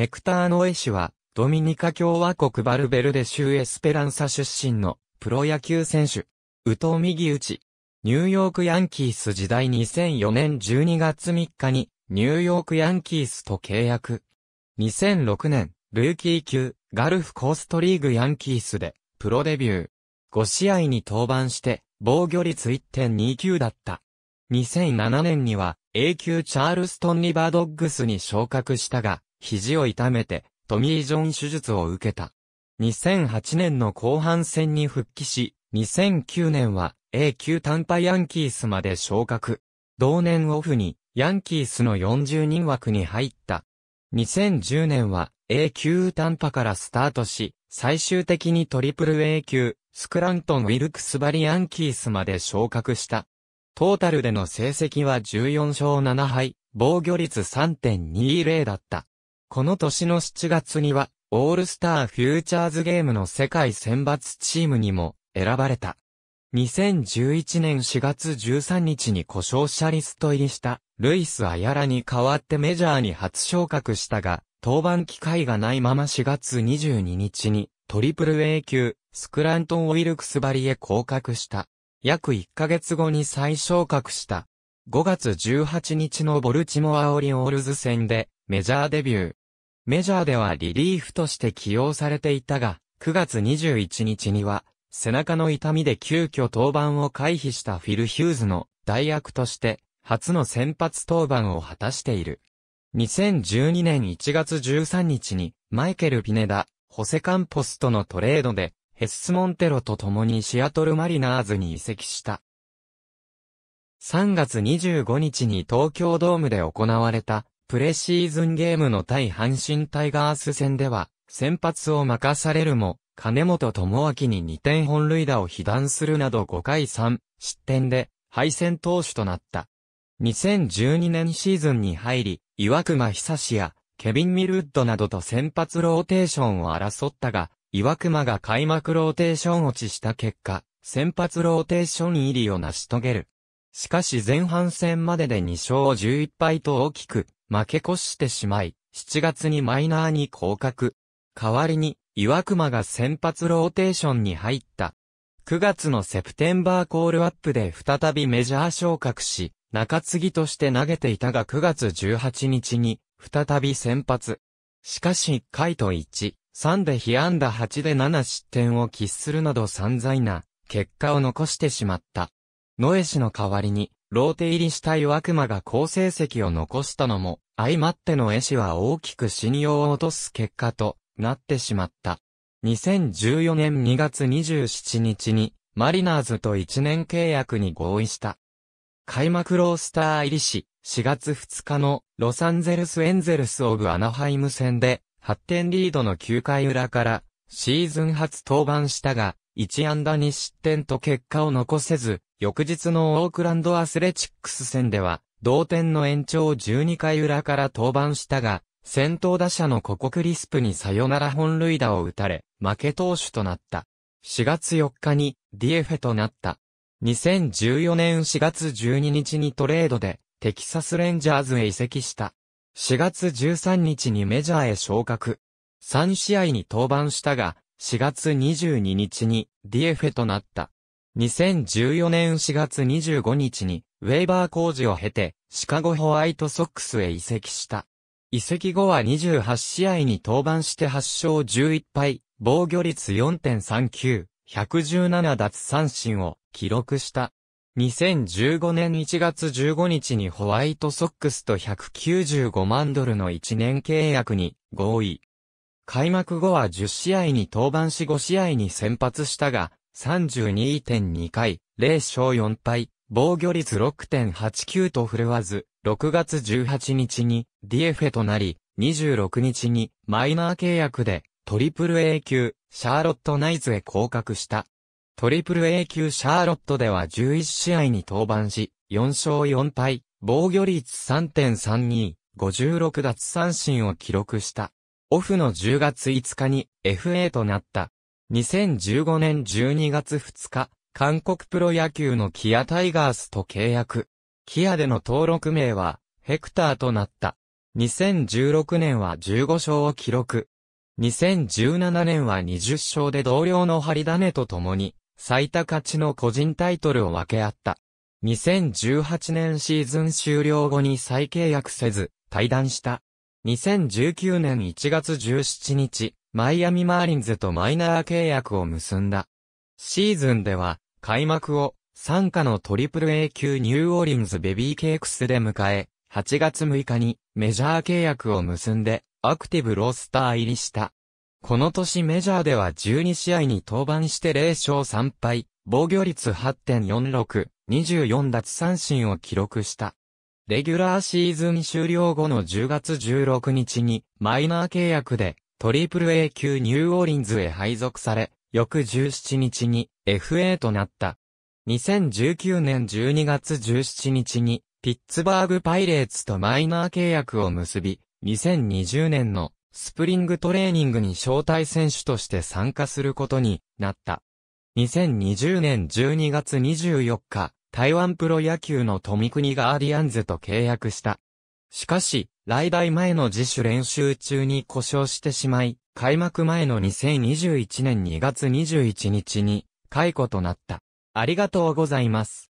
ヘクター・ノエ氏は、ドミニカ共和国バルベルデ州エスペランサ出身のプロ野球選手。右投右打ち。ニューヨークヤンキース時代2004年12月3日にニューヨークヤンキースと契約。2006年、ルーキー級ガルフコーストリーグヤンキースでプロデビュー。5試合に登板して防御率 1.29 だった。2007年には A 級チャールストンリバードッグスに昇格したが、肘を痛めてトミー・ジョン手術を受けた。2008年の後半戦に復帰し、2009年は A 級タンパヤンキースまで昇格。同年オフにヤンキースの40人枠に入った。2010年は A 級タンパからスタートし、最終的にトリプル A 級スクラントン・ウィルクスバリヤンキースまで昇格した。トータルでの成績は14勝7敗、防御率 3.20 だった。この年の7月には、オールスターフューチャーズゲームの世界選抜チームにも、選ばれた。2011年4月13日に故障者リスト入りしたルイス・アヤラに代わってメジャーに初昇格したが、登板機会がないまま4月22日にトリプル A 級スクラントン・ウィルクスバリへ降格した。約1ヶ月後に再昇格した。5月18日のボルチモア・オリオールズ戦でメジャーデビュー。メジャーではリリーフとして起用されていたが、9月21日には、背中の痛みで急遽登板を回避したフィル・ヒューズの代役として初の先発登板を果たしている。2012年1月13日にマイケル・ピネダ、ホセ・カンポスとのトレードでヘス・モンテロと共にシアトル・マリナーズに移籍した。3月25日に東京ドームで行われたプレシーズンゲームの対阪神タイガース戦では先発を任されるも、金本智明に2点本塁打を被弾するなど5回3失点で敗戦投手となった。2012年シーズンに入り、岩隈久志やケビン・ミルウッドなどと先発ローテーションを争ったが、岩隈が開幕ローテーション落ちした結果、先発ローテーション入りを成し遂げる。しかし前半戦までで2勝11敗と大きく負け越してしまい、7月にマイナーに降格。代わりに、岩隈が先発ローテーションに入った。9月のセプテンバーコールアップで再びメジャー昇格し、中継ぎとして投げていたが9月18日に、再び先発。しかし1回と1、3で被安打8で7失点を喫するなど散々な結果を残してしまった。ノエ氏の代わりに、ローテ入りした岩隈が好成績を残したのも、相まってノエ氏は大きく信用を落とす結果と、なってしまった。2014年2月27日にマリナーズと1年契約に合意した。開幕ロースター入りし、4月2日のロサンゼルスエンゼルスオブアナハイム戦で8点リードの9回裏からシーズン初登板したが、1安打2失点と結果を残せず、翌日のオークランドアスレチックス戦では同点の延長12回裏から登板したが、先頭打者のココ・クリスプにサヨナラ本塁打を打たれ、負け投手となった。4月4日にDFAとなった。2014年4月12日にトレードでテキサスレンジャーズへ移籍した。4月13日にメジャーへ昇格。3試合に登板したが、4月22日にDFAとなった。2014年4月25日にウェーバー公示を経て、シカゴホワイトソックスへ移籍した。移籍後は28試合に登板して8勝11敗、防御率 4.39、117奪三振を記録した。2015年1月15日にホワイトソックスと195万ドルの1年契約に合意。開幕後は10試合に登板し5試合に先発したが、32.2 回、0勝4敗、防御率 6.89 と振るわず、6月18日にDFAとなり、26日にマイナー契約でトリプル A 級シャーロットナイツへ降格した。トリプル A 級シャーロットでは11試合に登板し、4勝4敗、防御率 3.32、56奪三振を記録した。オフの10月5日に FA となった。2015年12月2日、韓国プロ野球のキアタイガースと契約。キアでの登録名は、ヘクターとなった。2016年は15勝を記録。2017年は20勝で同僚の針金と共に最多勝ちの個人タイトルを分け合った。2018年シーズン終了後に再契約せず退団した。2019年1月17日、マイアミマーリンズとマイナー契約を結んだ。シーズンでは、開幕を、傘下のAAA級ニューオーリンズベビーケークスで迎え、8月6日にメジャー契約を結んで、アクティブロースター入りした。この年メジャーでは12試合に登板して0勝3敗、防御率 8.46、24奪三振を記録した。レギュラーシーズン終了後の10月16日にマイナー契約でAAA級ニューオーリンズへ配属され、翌17日に FA となった。2019年12月17日にピッツバーグパイレーツとマイナー契約を結び、2020年のスプリングトレーニングに招待選手として参加することになった。2020年12月24日、台湾プロ野球の富邦ガーディアンズと契約した。しかし、来台前の自主練習中に故障してしまい、開幕前の2021年2月21日に解雇となった。ありがとうございます。